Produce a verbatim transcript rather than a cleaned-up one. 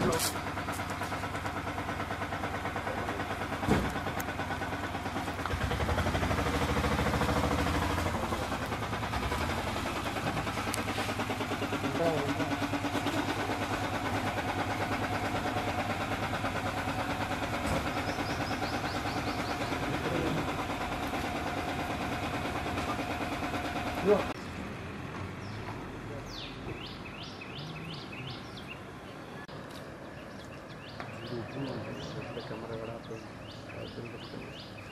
Carlos. Grazie.